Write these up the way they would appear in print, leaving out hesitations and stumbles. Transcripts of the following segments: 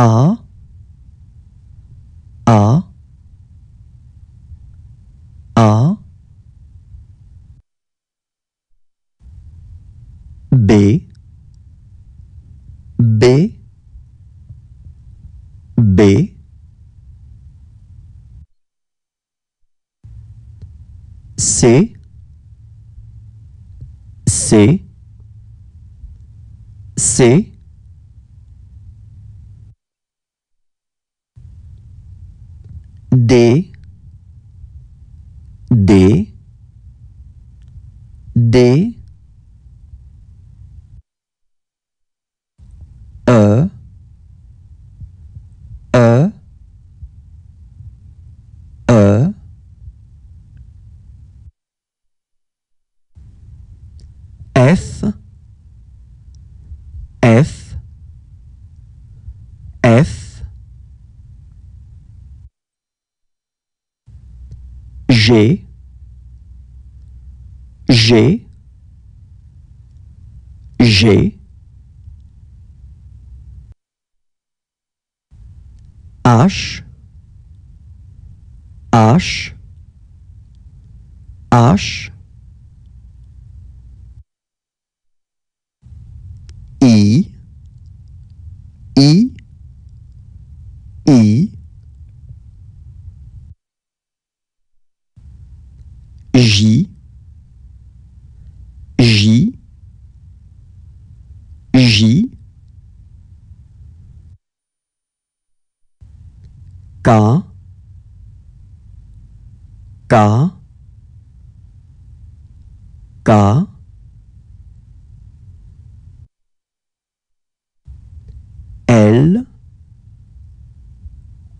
B, B, B, C, C, C, D, D, D, F, F, F, G, G, G, H, H, H, I, I, I, J, J, J, K, K, K, L,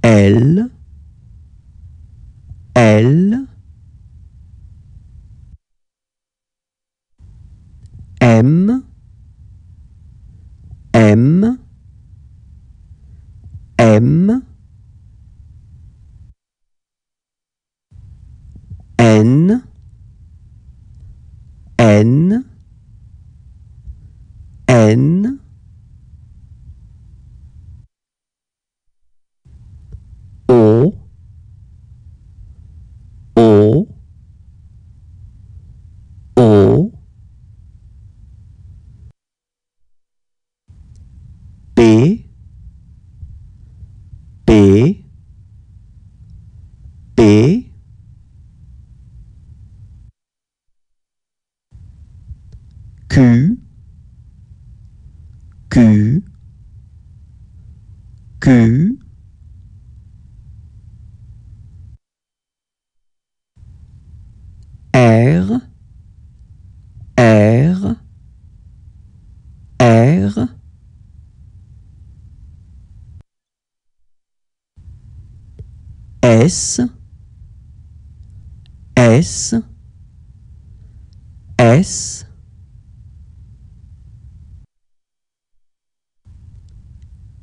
L, L, M, M, M, N, N, N, O, O, O, P, P, P, Q, Q, Q, R, R, R, S, S, S,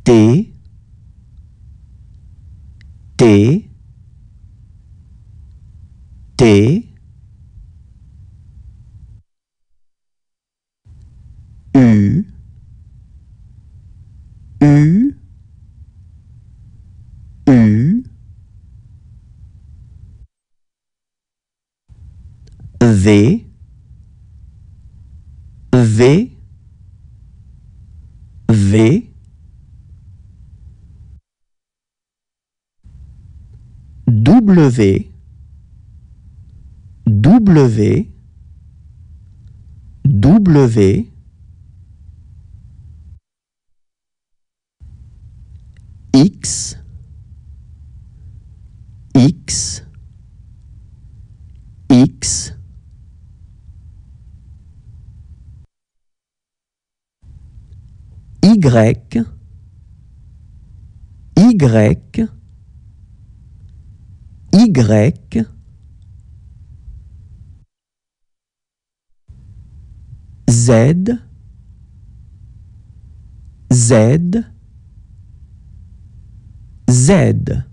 T, T, T, U, U, U, V, V, V, W, W, W, X, X, X, Y, Y, Y, Z, Z, Z.